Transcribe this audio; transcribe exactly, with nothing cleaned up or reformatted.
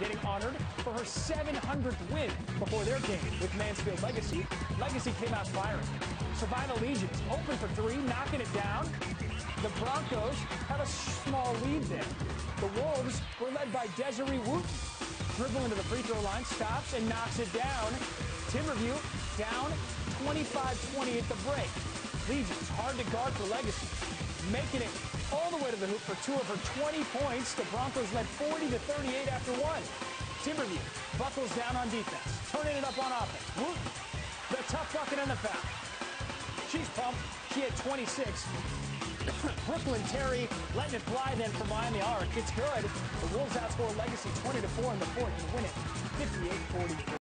getting honored for her seven hundredth win before their game with Mansfield Legacy. Legacy came out firing. Sirviva Legions open for three, knocking it down. The Broncos have a small lead there. The Wolves were led by Desiree Wooten. Dribbling to the free throw line, stops and knocks it down. Timberview down twenty-five twenty at the break. Legions hard to guard for Legacy, making it all the way to the hoop for two of her twenty points. The Broncos led forty to thirty-eight after one. Timberview buckles down on defense, turning it up on offense. Wooten, the tough bucket and the foul. She's pumped. She had twenty-six. Brooklyn Tarry letting it fly then from behind the arc. It's good. The Wolves outscore Legacy twenty to four in the fourth and win it fifty-eight forty-three.